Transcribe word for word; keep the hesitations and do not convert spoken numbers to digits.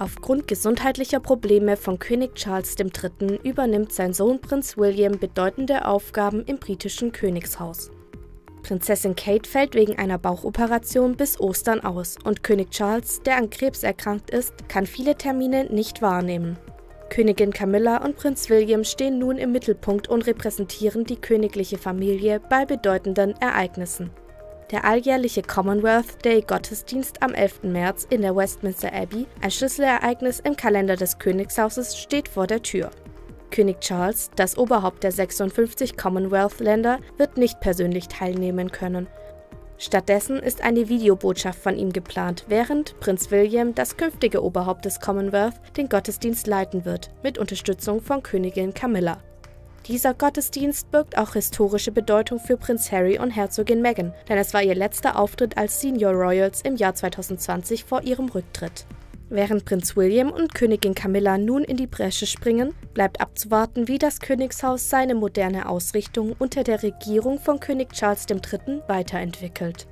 Aufgrund gesundheitlicher Probleme von König Charles der Dritte übernimmt sein Sohn Prinz William bedeutende Aufgaben im britischen Königshaus. Prinzessin Kate fällt wegen einer Bauchoperation bis Ostern aus und König Charles, der an Krebs erkrankt ist, kann viele Termine nicht wahrnehmen. Königin Camilla und Prinz William stehen nun im Mittelpunkt und repräsentieren die königliche Familie bei bedeutenden Ereignissen. Der alljährliche Commonwealth Day-Gottesdienst am elften März in der Westminster Abbey, ein Schlüsselereignis im Kalender des Königshauses, steht vor der Tür. König Charles, das Oberhaupt der sechsundfünfzig Commonwealth-Länder, wird nicht persönlich teilnehmen können. Stattdessen ist eine Videobotschaft von ihm geplant, während Prinz William, das künftige Oberhaupt des Commonwealth, den Gottesdienst leiten wird, mit Unterstützung von Königin Camilla. Dieser Gottesdienst birgt auch historische Bedeutung für Prinz Harry und Herzogin Meghan, denn es war ihr letzter Auftritt als Senior Royals im Jahr zweitausendzwanzig vor ihrem Rücktritt. Während Prinz William und Königin Camilla nun in die Bresche springen, bleibt abzuwarten, wie das Königshaus seine moderne Ausrichtung unter der Regierung von König Charles der Dritte weiterentwickelt.